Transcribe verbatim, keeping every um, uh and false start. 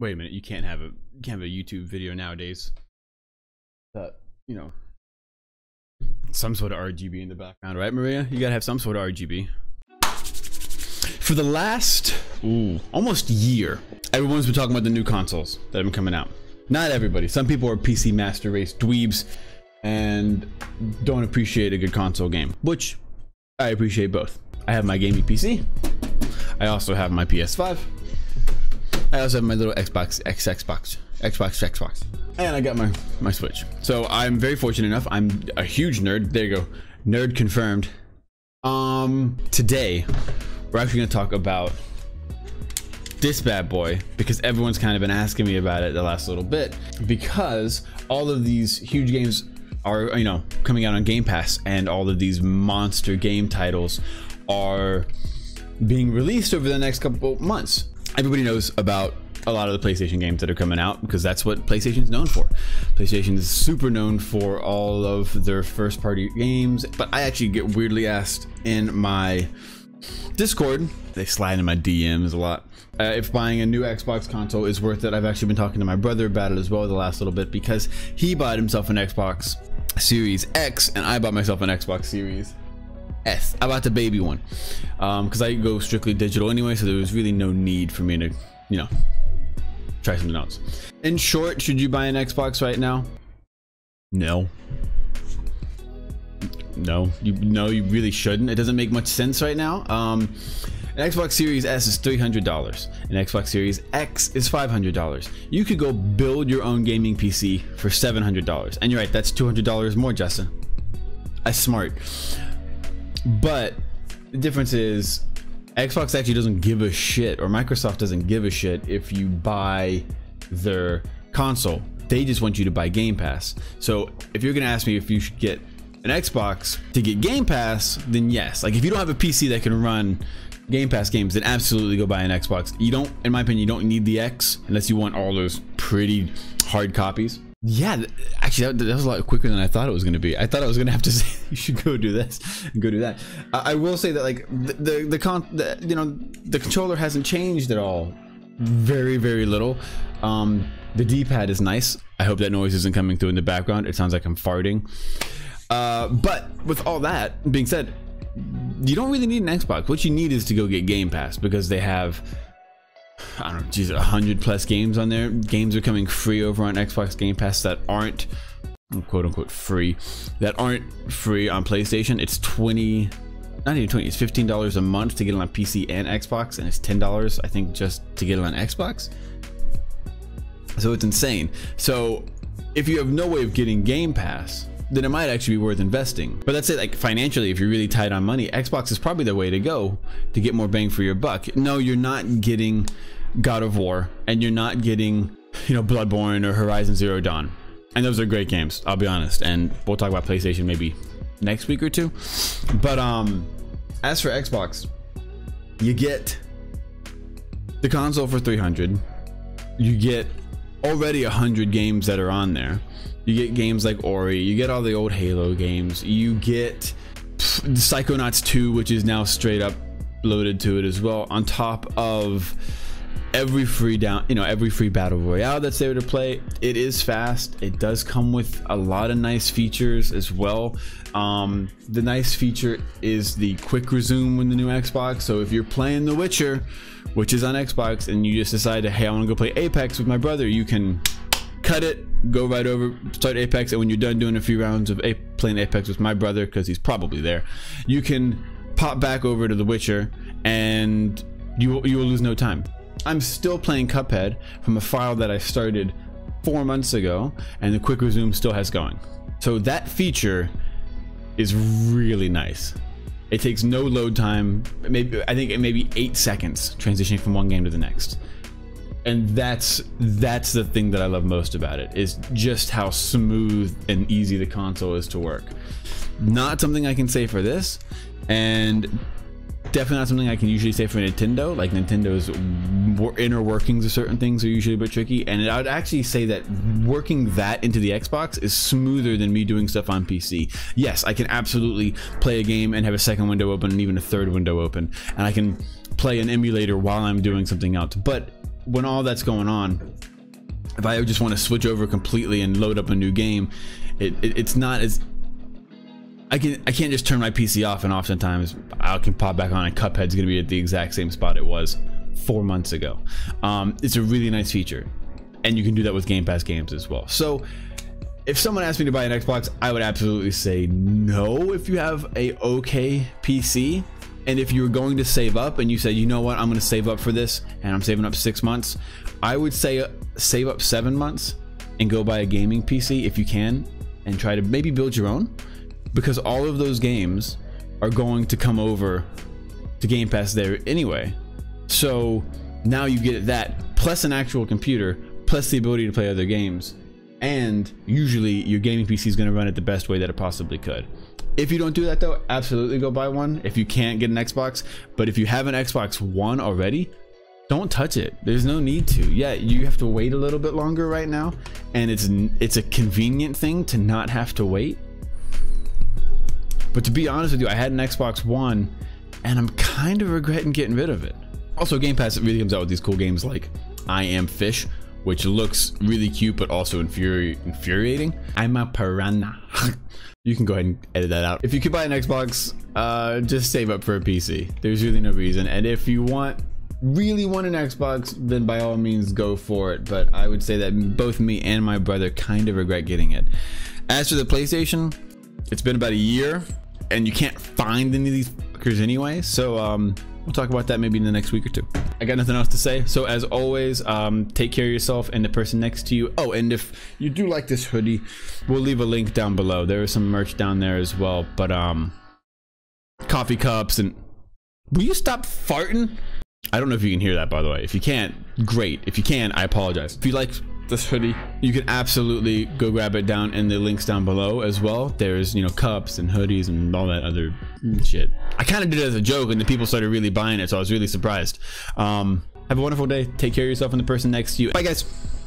Wait a minute, you can't have a you can't have a YouTube video nowadays. That you know, some sort of R G B in the background, right, Maria? You gotta have some sort of R G B. For the last ooh, almost year, everyone's been talking about the new consoles that have been coming out. Not everybody. Some people are P C master race dweebs and don't appreciate a good console game, which I appreciate both. I have my gaming P C. I also have my P S five. I also have my little Xbox, X Xbox, Xbox, Xbox. And I got my, my Switch. So I'm very fortunate enough. I'm a huge nerd. There you go. Nerd confirmed. Um, today, we're actually going to talk about this bad boy, because everyone's kind of been asking me about it the last little bit, because all of these huge games are, you know, coming out on Game Pass, and all of these monster game titles are being released over the next couple months. Everybody knows about a lot of the PlayStation games that are coming out, because that's what PlayStation's known for. PlayStation is super known for all of their first party games, but I actually get weirdly asked in my Discord, they slide in my D Ms a lot, uh, if buying a new Xbox console is worth it. I've actually been talking to my brother about it as well the last little bit, because he bought himself an Xbox Series X and I bought myself an Xbox Series S. I bought the baby one because um, I go strictly digital anyway, so there was really no need for me to, you know, try something else. In short, should you buy an Xbox right now? No. No, you no, you really shouldn't. It doesn't make much sense right now. Um, an Xbox Series S is three hundred dollars. An Xbox Series X is five hundred dollars. You could go build your own gaming P C for seven hundred dollars. And you're right, that's two hundred dollars more, Justin. That's smart. But the difference is Xbox actually doesn't give a shit, or Microsoft doesn't give a shit if you buy their console. They just want you to buy Game Pass. So if you're going to ask me if you should get an Xbox to get Game Pass, then yes. Like if you don't have a P C that can run Game Pass games, then absolutely go buy an Xbox. You don't, in my opinion, you don't need the X unless you want all those pretty hard copies. Yeah, actually that, that was a lot quicker than I thought it was going to be. I thought I was going to have to say you should go do this and go do that. I, I will say that like the the, the con the, you know, the controller hasn't changed at all. Very, very little. Um, the D-pad is nice. I hope that noise isn't coming through in the background. It sounds like I'm farting. Uh, but with all that being said, you don't really need an Xbox. What you need is to go get Game Pass, because they have, I don't know, geez, one hundred plus games on there. Games are coming free over on Xbox Game Pass that aren't quote unquote free, that aren't free on PlayStation. It's twenty, not even twenty, it's fifteen dollars a month to get it on P C and Xbox, and it's ten dollars, I think, just to get it on Xbox. So it's insane. So if you have no way of getting Game Pass, then it might actually be worth investing. But that's it, like financially, if you're really tight on money, Xbox is probably the way to go to get more bang for your buck. No, you're not getting God of War, and you're not getting, you know, Bloodborne or Horizon Zero Dawn. And those are great games, I'll be honest. And we'll talk about PlayStation maybe next week or two. But um, as for Xbox, you get the console for three hundred dollars. You get already one hundred games that are on there. You get games like Ori, you get all the old Halo games, you get Psychonauts two, which is now straight up loaded to it as well, on top of every free down, you know, every free battle royale that's there to play. It is fast. It does come with a lot of nice features as well. Um, the nice feature is the quick resume in the new Xbox. So if you're playing The Witcher, which is on Xbox, and you just decide to, hey, I want to go play Apex with my brother, you can cut it, go right over, start Apex, and when you're done doing a few rounds of a playing Apex with my brother, because he's probably there, you can pop back over to The Witcher, and you, you will lose no time. I'm still playing Cuphead from a file that I started four months ago, and the quick resume still has going. So that feature is really nice. It takes no load time. Maybe, I think it may be eight seconds transitioning from one game to the next. And that's that's the thing that I love most about it, is just how smooth and easy the console is to work. Not something I can say for this, and definitely not something I can usually say for Nintendo. Like Nintendo's inner workings of certain things are usually a bit tricky, and I would actually say that working that into the Xbox is smoother than me doing stuff on P C. Yes, I can absolutely play a game and have a second window open and even a third window open, and I can play an emulator while I'm doing something else, but when all that's going on, if I just want to switch over completely and load up a new game, it, it it's not as I can I can't just turn my P C off, and oftentimes I can pop back on and Cuphead's gonna be at the exact same spot it was four months ago. Um, it's a really nice feature, and you can do that with Game Pass games as well. So if someone asked me to buy an Xbox, I would absolutely say no if you have a okay P C. And if you were going to save up and you said, you know what, I'm going to save up for this and I'm saving up six months, I would say save up seven months and go buy a gaming P C if you can, and try to maybe build your own, because all of those games are going to come over to Game Pass there anyway. So now you get that plus an actual computer, plus the ability to play other games. And usually your gaming P C is going to run it the best way that it possibly could. If you don't do that though, absolutely go buy one if you can't get an Xbox. But if you have an Xbox One already, don't touch it. There's no need to. Yeah, you have to wait a little bit longer right now, and it's it's a convenient thing to not have to wait. But to be honest with you, I had an Xbox One and I'm kind of regretting getting rid of it. Also, Game Pass, it really comes out with these cool games like I Am Fish, which looks really cute, but also infuri infuriating. I'm a piranha. You can go ahead and edit that out. If you could buy an Xbox, uh, just save up for a P C. There's really no reason. And if you want, really want an Xbox, then by all means go for it. But I would say that both me and my brother kind of regret getting it. As for the PlayStation, it's been about a year and you can't find any of these fuckers anyway. So, um, we'll talk about that maybe in the next week or two. I got nothing else to say. So as always, um, take care of yourself and the person next to you. Oh, and if you do like this hoodie, we'll leave a link down below. There is some merch down there as well. But um, coffee cups and... Will you stop farting? I don't know if you can hear that, by the way. If you can't, great. If you can, I apologize. If you like this hoodie, you can absolutely go grab it down in the links down below as well. There's, you know, cups and hoodies and all that other shit. I kind of did it as a joke, and the people started really buying it, so I was really surprised. Um have a wonderful day. Take care of yourself and the person next to you. Bye guys.